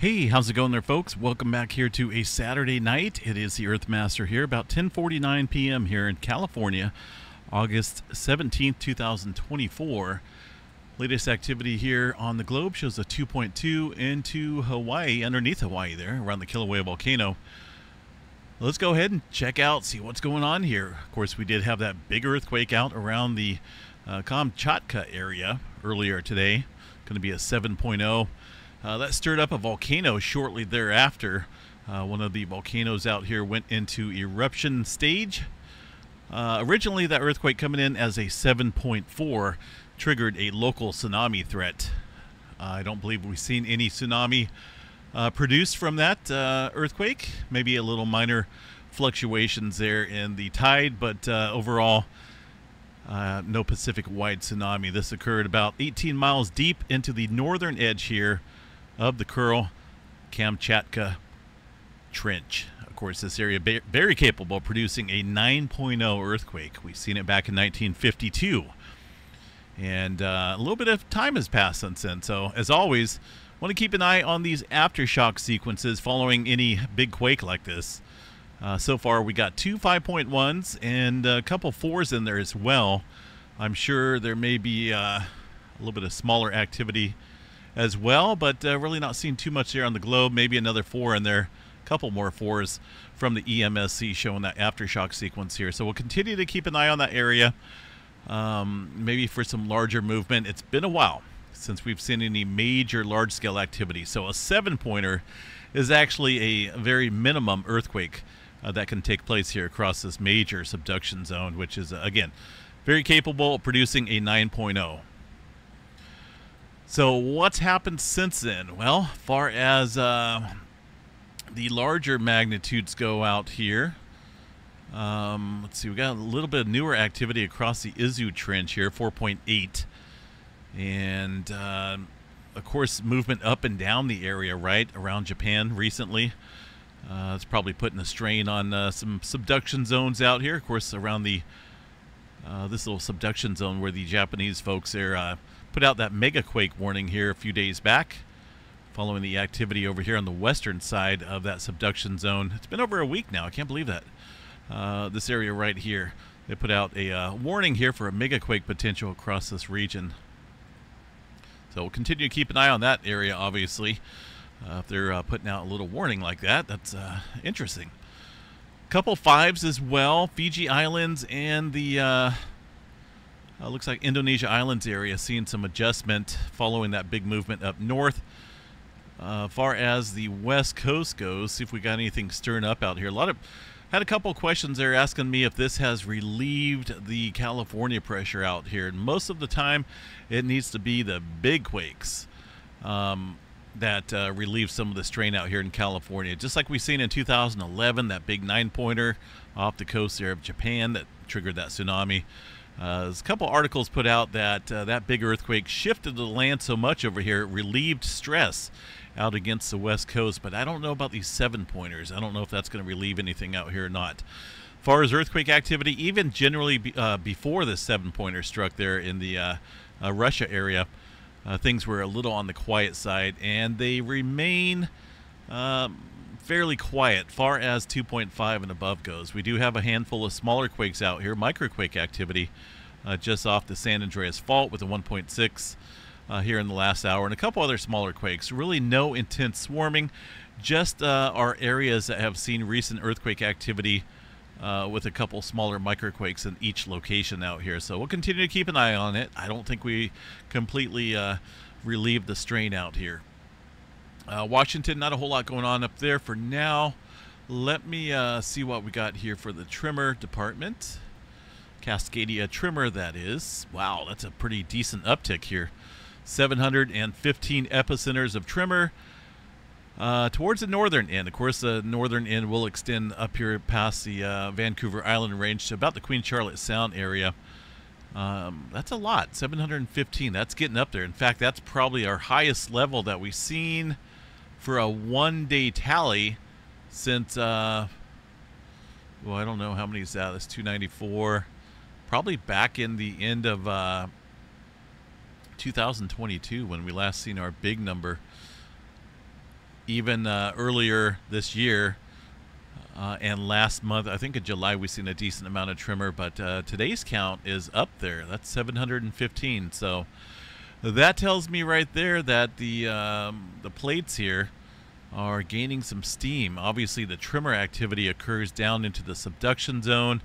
Hey, how's it going there, folks? Welcome back here to a Saturday night. It is the Earth Master here, about 10:49 p.m. here in California, August 17th, 2024. Latest activity here on the globe shows a 2.2 into Hawaii, underneath Hawaii there, around the Kilauea volcano. Let's go ahead and check out, see what's going on here. Of course, we did have that big earthquake out around the Kamchatka area earlier today. Going to be a 7.0. That stirred up a volcano shortly thereafter. One of the volcanoes out here went into eruption stage. Originally, that earthquake coming in as a 7.4 triggered a local tsunami threat. I don't believe we've seen any tsunami produced from that earthquake. Maybe a little minor fluctuations there in the tide, but overall, no Pacific-wide tsunami. This occurred about 18 miles deep into the northern edge here of the Kuril Kamchatka Trench. Of course, this area very capable of producing a 9.0 earthquake. We've seen it back in 1952. And a little bit of time has passed since then. So, as always, want to keep an eye on these aftershock sequences following any big quake like this. So far, we got two 5.1s and a couple 4s in there as well. I'm sure there may be a little bit of smaller activity as well, but really not seeing too much there on the globe. Maybe another 4 in there, a couple more 4s from the EMSC showing that aftershock sequence here. So we'll continue to keep an eye on that area, maybe for some larger movement. It's been a while since we've seen any major large-scale activity. So a 7-pointer is actually a very minimum earthquake that can take place here across this major subduction zone, which is, again, very capable of producing a 9.0. So what's happened since then? Well, far as the larger magnitudes go out here, let's see, we got a little bit of newer activity across the Izu Trench here, 4.8. And, of course, movement up and down the area, right, around Japan recently. It's probably putting a strain on some subduction zones out here. Of course, around the this little subduction zone where the Japanese folks there put out that mega quake warning here a few days back, following the activity over here on the western side of that subduction zone. It's been over a week now. I can't believe that. This area right here, they put out a warning here for a mega quake potential across this region. So we'll continue to keep an eye on that area, obviously. If they're putting out a little warning like that, that's interesting. Couple 5s as well. Fiji Islands and the looks like Indonesia Islands area seeing some adjustment following that big movement up north. Far as the west coast goes, see if we got anything stirring up out here. Had a couple questions there asking me if this has relieved the California pressure out here. And most of the time, it needs to be the big quakes that relieve some of the strain out here in California. Just like we seen in 2011, that big 9-pointer off the coast there of Japan that triggered that tsunami. There's a couple articles put out that that big earthquake shifted the land so much over here, it relieved stress out against the west coast. But I don't know about these 7-pointers. I don't know if that's going to relieve anything out here or not. As far as earthquake activity, even generally before the 7-pointer struck there in the Russia area, things were a little on the quiet side, and they remain fairly quiet far as 2.5 and above goes. We do have a handful of smaller quakes out here, microquake activity just off the San Andreas Fault with a 1.6 here in the last hour, and a couple other smaller quakes. Really no intense swarming, just our areas that have seen recent earthquake activity with a couple smaller microquakes in each location out here. So we'll continue to keep an eye on it. I don't think we completely relieved the strain out here. Washington, not a whole lot going on up there for now. Let me see what we got here for the trimmer department. Cascadia trimmer, that is. Wow, that's a pretty decent uptick here. 715 epicenters of trimmer towards the northern end. Of course, the northern end will extend up here past the Vancouver Island range to about the Queen Charlotte Sound area. That's a lot, 715. That's getting up there. In fact, that's probably our highest level that we've seen for a one-day tally since, well, I don't know how many is that. That's 294. Probably back in the end of 2022 when we last seen our big number. even earlier this year and last month, I think in July, we've seen a decent amount of tremor, but today's count is up there. That's 715. So that tells me right there that the plates here are gaining some steam. Obviously, the tremor activity occurs down into the subduction zone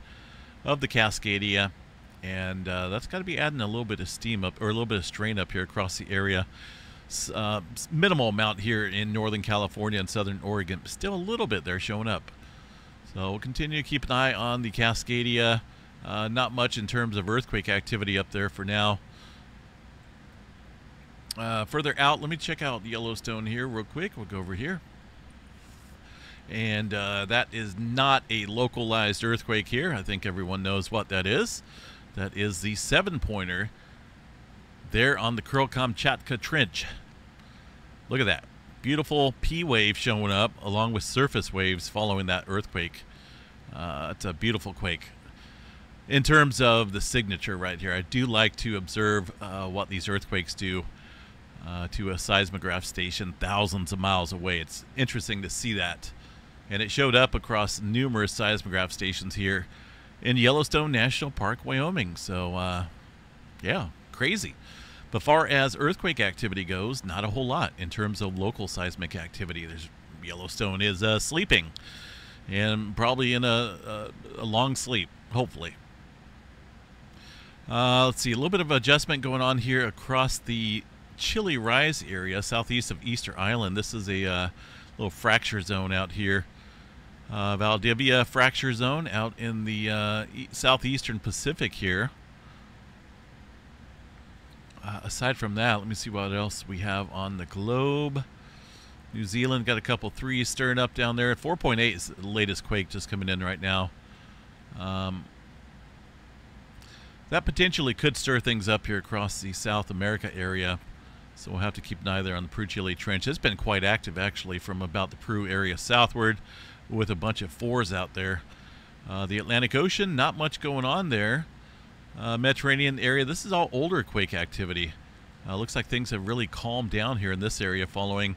of the Cascadia, and that's got to be adding a little bit of steam up, or a little bit of strain up here across the area. Minimal amount here in Northern California and Southern Oregon, but still a little bit there showing up. So we'll continue to keep an eye on the Cascadia. Not much in terms of earthquake activity up there for now. Further out, let me check out Yellowstone here real quick. We'll go over here. And that is not a localized earthquake here. I think everyone knows what that is. That is the 7-pointer there on the Kuril Kamchatka Trench. Look at that. Beautiful P wave showing up along with surface waves following that earthquake. It's a beautiful quake. In terms of the signature right here, I do like to observe what these earthquakes do to a seismograph station thousands of miles away. It's interesting to see that. And it showed up across numerous seismograph stations here in Yellowstone National Park, Wyoming. So, yeah, crazy. But far as earthquake activity goes, not a whole lot in terms of local seismic activity. Yellowstone is sleeping, and probably in a long sleep, hopefully. Let's see, a little bit of adjustment going on here across the Chile Rise area, southeast of Easter Island. This is a little fracture zone out here. Valdivia fracture zone out in the southeastern Pacific here. Aside from that, let me see what else we have on the globe. New Zealand got a couple threes stirring up down there. 4.8 is the latest quake just coming in right now. That potentially could stir things up here across the South America area. So we'll have to keep an eye there on the Peru Chile Trench. It's been quite active, actually, from about the Peru area southward with a bunch of fours out there. The Atlantic Ocean, not much going on there. Mediterranean area, this is all older quake activity. Looks like things have really calmed down here in this area following,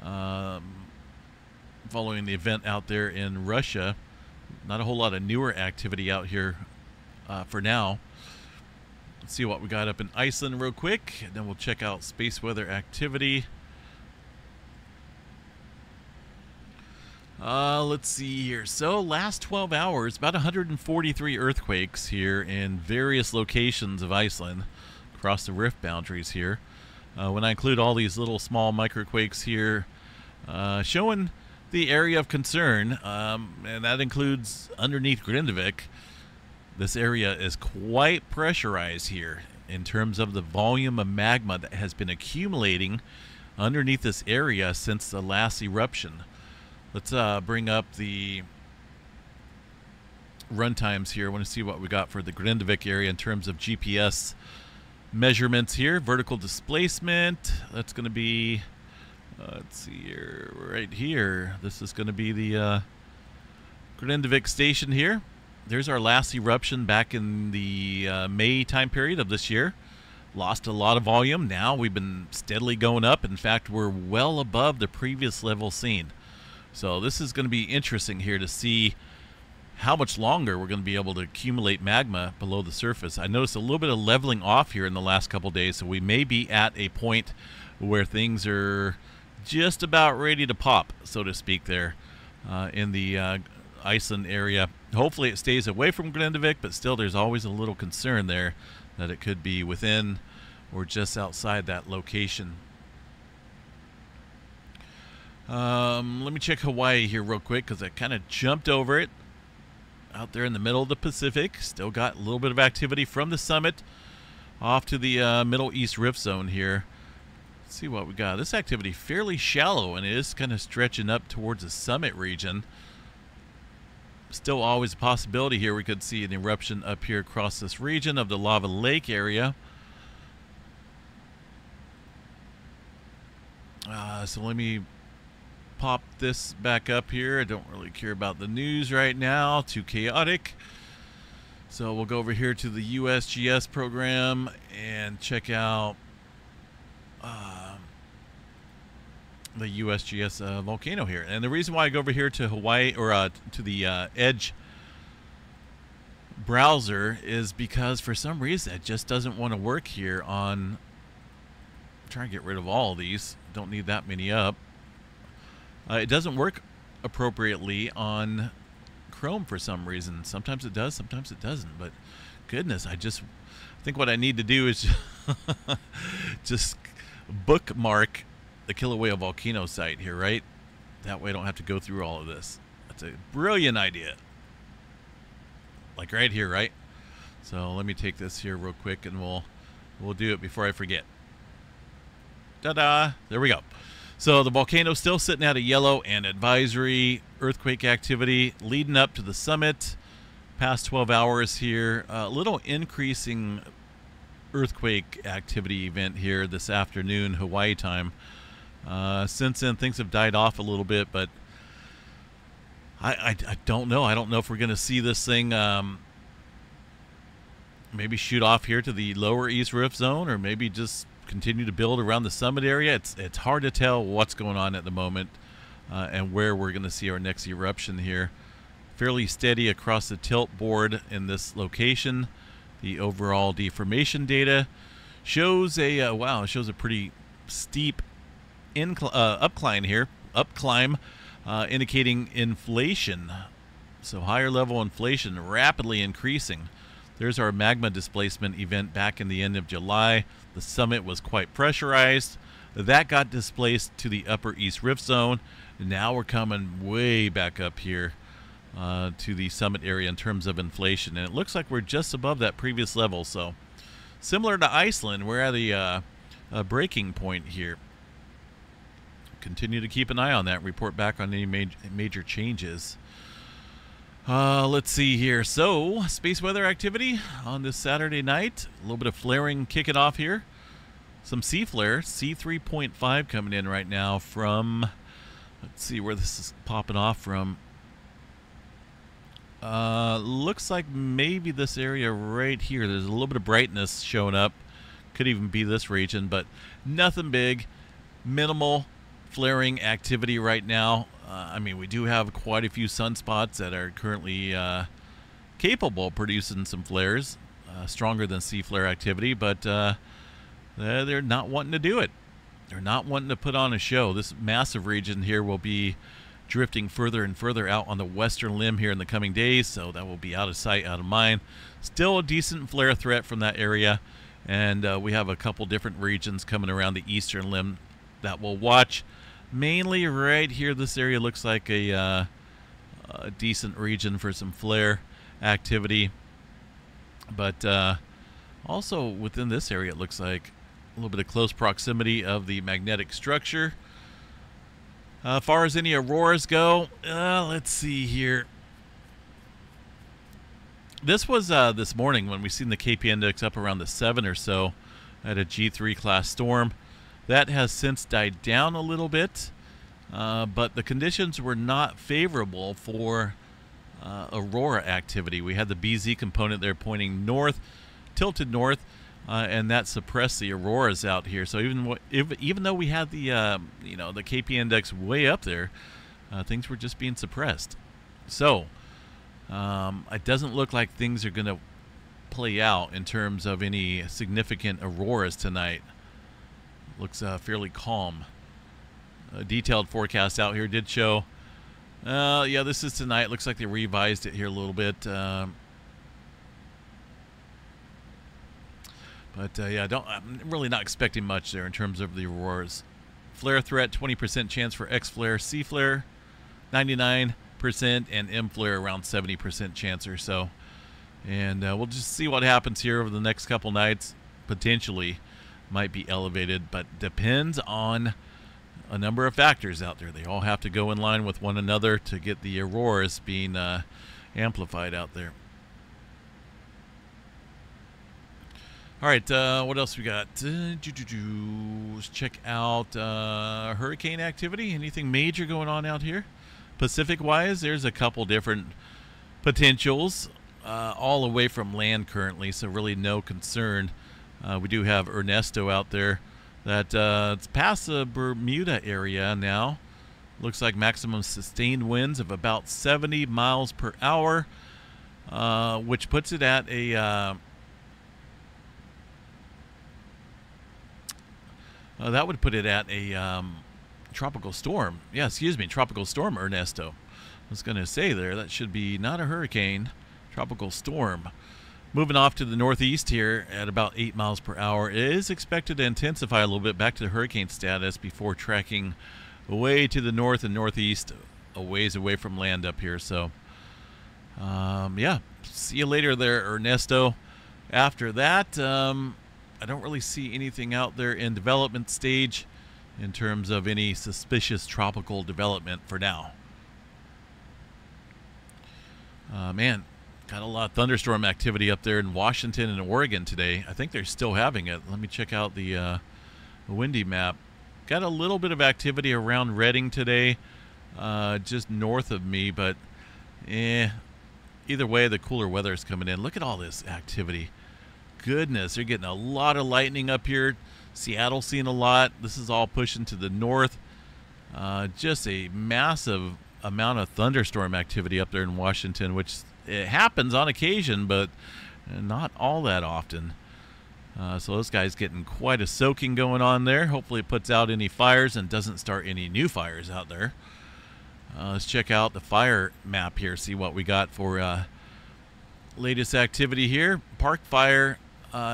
following the event out there in Russia. Not a whole lot of newer activity out here for now. Let's see what we got up in Iceland real quick, and then we'll check out space weather activity. Let's see here. So last 12 hours, about 143 earthquakes here in various locations of Iceland across the rift boundaries here. When I include all these little small microquakes here, showing the area of concern, and that includes underneath Grindavik. This area is quite pressurized here in terms of the volume of magma that has been accumulating underneath this area since the last eruption. Let's bring up the run times here. I want to see what we got for the Grindavik area in terms of GPS measurements here. Vertical displacement, that's going to be, let's see here, right here. This is going to be the Grindavik station here. There's our last eruption back in the May time period of this year. Lost a lot of volume. Now we've been steadily going up. In fact, we're well above the previous level seen. So this is going to be interesting here to see how much longer we're going to be able to accumulate magma below the surface. I noticed a little bit of leveling off here in the last couple of days. So we may be at a point where things are just about ready to pop, so to speak, there in the Iceland area. Hopefully it stays away from Grindavik, but still there's always a little concern there that it could be within or just outside that location. Let me check Hawaii here real quick because I kind of jumped over it. Out there in the middle of the Pacific, still got a little bit of activity from the summit off to the Middle East Rift Zone here. Let's see what we got. This activity fairly shallow, and it is kind of stretching up towards the summit region. Still always a possibility here we could see an eruption up here across this region of the lava lake area. So let me pop this back up here. I don't really care about the news right now, too chaotic. So we'll go over here to the USGS program and check out the USGS volcano here. And the reason why I go over here to Hawaii, or to the Edge browser, is because for some reason it just doesn't want to work here on... I'm trying to get rid of all of these. Don't need that many up. It doesn't work appropriately on Chrome for some reason. Sometimes it does, sometimes it doesn't. But goodness, I think what I need to do is just bookmark the Kilauea volcano site here, right? That way I don't have to go through all of this. That's a brilliant idea. Like right here, right? So let me take this here real quick, and we'll do it before I forget. Ta-da! There we go. So the volcano still sitting out of yellow and advisory, earthquake activity leading up to the summit. Past 12 hours here, a little increasing earthquake activity event here this afternoon, Hawaii time. Since then, things have died off a little bit, but I don't know. I don't know if we're going to see this thing maybe shoot off here to the lower East Rift Zone, or maybe just continue to build around the summit area. It's hard to tell what's going on at the moment and where we're going to see our next eruption here. Fairly steady across the tilt board in this location. The overall deformation data shows a wow, it shows a pretty steep upcline here, indicating inflation. So higher level inflation rapidly increasing. There's our magma displacement event back in the end of July. The summit was quite pressurized. That got displaced to the upper East Rift Zone. Now we're coming way back up here to the summit area in terms of inflation. And it looks like we're just above that previous level. So similar to Iceland, we're at a breaking point here. Continue to keep an eye on that and report back on any major changes. Let's see here. So, space weather activity on this Saturday night. A little bit of flaring kicking off here. Some sea flare, C3.5 coming in right now from, let's see where this is popping off from. Looks like maybe this area right here. There's a little bit of brightness showing up. Could even be this region, but nothing big. Minimal flaring activity right now. I mean, we do have quite a few sunspots that are currently capable of producing some flares, stronger than sea flare activity, but they're not wanting to do it. They're not wanting to put on a show. This massive region here will be drifting further and further out on the western limb here in the coming days, so that will be out of sight, out of mind. Still a decent flare threat from that area, and we have a couple different regions coming around the eastern limb that we'll watch. Mainly right here, this area looks like a decent region for some flare activity. But also within this area, it looks like a little bit of close proximity of the magnetic structure. As far as any auroras go, let's see here. This was this morning when we seen the KP index up around the 7 or so at a G3 class storm. That has since died down a little bit, but the conditions were not favorable for aurora activity. We had the BZ component there pointing north, tilted north, and that suppressed the auroras out here. So even though we had the you know, the KP index way up there, things were just being suppressed. So it doesn't look like things are going to play out in terms of any significant auroras tonight. Looks fairly calm. A detailed forecast out here did show. Yeah, this is tonight. Looks like they revised it here a little bit. Yeah, I'm really not expecting much there in terms of the auroras. Flare threat, 20% chance for X flare, C flare, 99%, and M flare around 70% chance or so. And we'll just see what happens here over the next couple nights, potentially. Might be elevated, but depends on a number of factors out there. They all have to go in line with one another to get the auroras being amplified out there. All right, what else we got? Let's check out hurricane activity. Anything major going on out here? Pacific-wise, there's a couple different potentials, all away from land currently, so really no concern. We do have Ernesto out there that it's past the Bermuda area now. Looks like maximum sustained winds of about 70 miles per hour, which puts it at a that would put it at a tropical storm. Yeah, excuse me, tropical storm, Ernesto. I was going to say there, that should be not a hurricane, tropical storm. Moving off to the northeast here at about 8 miles per hour, it is expected to intensify a little bit back to the hurricane status before tracking away to the north and northeast, a ways away from land up here. So, yeah, see you later there, Ernesto. After that, I don't really see anything out there in development stage in terms of any suspicious tropical development for now. Man, got a lot of thunderstorm activity up there in Washington and Oregon today. I think they're still having it. Let me check out the windy map. Got a little bit of activity around Redding today, just north of me, but either way, the cooler weather is coming in. Look at all this activity. Goodness, they're getting a lot of lightning up here. Seattle seeing a lot. This is all pushing to the north. Just a massive amount of thunderstorm activity up there in Washington, which it happens on occasion, but not all that often. So those guys getting quite a soaking going on there. Hopefully it puts out any fires and doesn't start any new fires out there. Let's check out the fire map here, see what we got for latest activity here. Park fire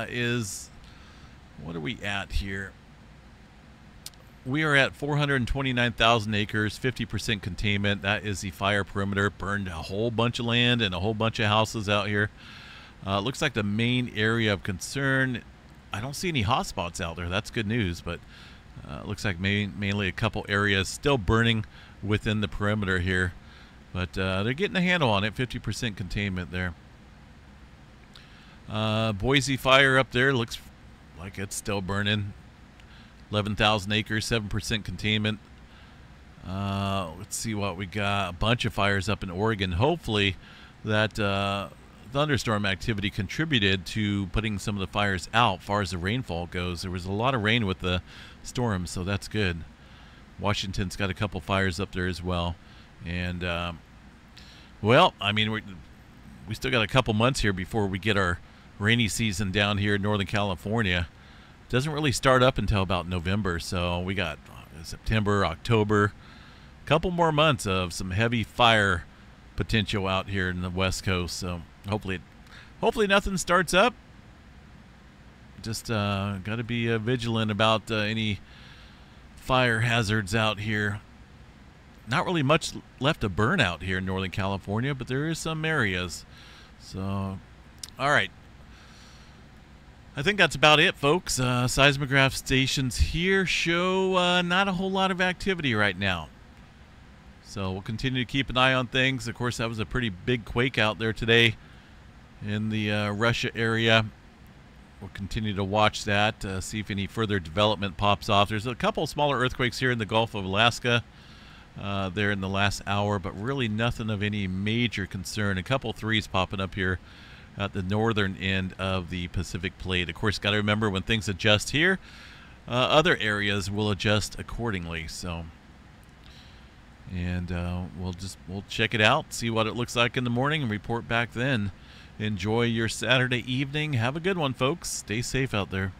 is, what are we at here? We are at 429,000 acres, 50% containment. That is the fire perimeter. Burned a whole bunch of land and a whole bunch of houses out here. Looks like the main area of concern. I don't see any hotspots out there. That's good news, but looks like mainly a couple areas still burning within the perimeter here. But they're getting a handle on it, 50% containment there. Boise fire up there looks like it's still burning. 11,000 acres, 7% containment. Let's see what we got. A bunch of fires up in Oregon. Hopefully that thunderstorm activity contributed to putting some of the fires out. Far as the rainfall goes, there was a lot of rain with the storm, so that's good. Washington's got a couple fires up there as well, and well, I mean, we still got a couple months here before we get our rainy season down here in Northern California. Doesn't really start up until about November, so we got September, October, a couple more months of some heavy fire potential out here in the West Coast. So hopefully nothing starts up. Just got to be vigilant about any fire hazards out here. Not really much left to burn out here in Northern California, but there is some areas. So, all right. I think that's about it, folks. Seismograph stations here show not a whole lot of activity right now. So we'll continue to keep an eye on things. Of course, that was a pretty big quake out there today in the Russia area. We'll continue to watch that, see if any further development pops off. There's a couple smaller earthquakes here in the Gulf of Alaska there in the last hour, but really nothing of any major concern. A couple threes popping up here at the northern end of the Pacific Plate. Of course, got to remember when things adjust here, other areas will adjust accordingly. So, and we'll check it out, see what it looks like in the morning, and report back then. Enjoy your Saturday evening. Have a good one, folks. Stay safe out there.